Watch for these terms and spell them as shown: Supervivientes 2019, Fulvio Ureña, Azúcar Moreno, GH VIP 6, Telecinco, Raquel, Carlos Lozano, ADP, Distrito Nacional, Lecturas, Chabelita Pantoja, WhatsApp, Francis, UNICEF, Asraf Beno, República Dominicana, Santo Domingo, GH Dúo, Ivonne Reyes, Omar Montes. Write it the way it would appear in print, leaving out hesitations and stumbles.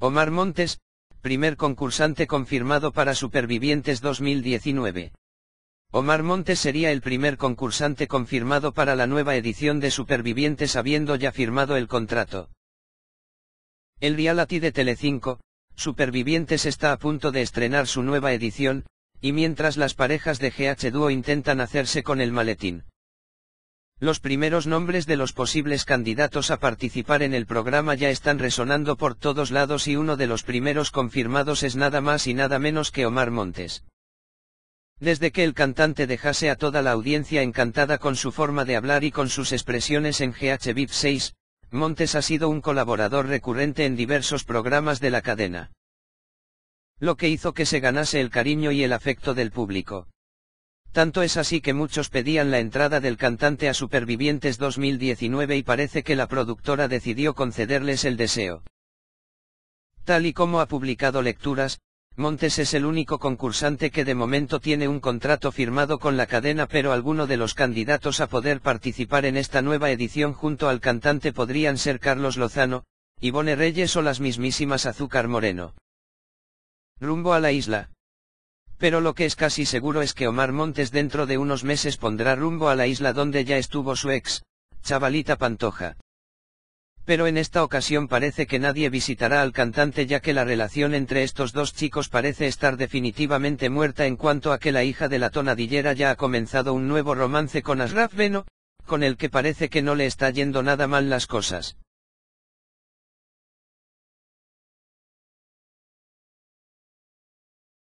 Omar Montes, primer concursante confirmado para Supervivientes 2019. Omar Montes sería el primer concursante confirmado para la nueva edición de Supervivientes habiendo ya firmado el contrato. El reality de Telecinco, Supervivientes está a punto de estrenar su nueva edición, y mientras las parejas de GH Dúo intentan hacerse con el maletín. Los primeros nombres de los posibles candidatos a participar en el programa ya están resonando por todos lados y uno de los primeros confirmados es nada más y nada menos que Omar Montes. Desde que el cantante dejase a toda la audiencia encantada con su forma de hablar y con sus expresiones en GH VIP 6, Montes ha sido un colaborador recurrente en diversos programas de la cadena, lo que hizo que se ganase el cariño y el afecto del público. Tanto es así que muchos pedían la entrada del cantante a Supervivientes 2019 y parece que la productora decidió concederles el deseo. Tal y como ha publicado Lecturas, Montes es el único concursante que de momento tiene un contrato firmado con la cadena, pero alguno de los candidatos a poder participar en esta nueva edición junto al cantante podrían ser Carlos Lozano, Ivonne Reyes o las mismísimas Azúcar Moreno. Rumbo a la isla. Pero lo que es casi seguro es que Omar Montes dentro de unos meses pondrá rumbo a la isla donde ya estuvo su ex, Chabelita Pantoja. Pero en esta ocasión parece que nadie visitará al cantante, ya que la relación entre estos dos chicos parece estar definitivamente muerta en cuanto a que la hija de la tonadillera ya ha comenzado un nuevo romance con Asraf Beno, con el que parece que no le está yendo nada mal las cosas.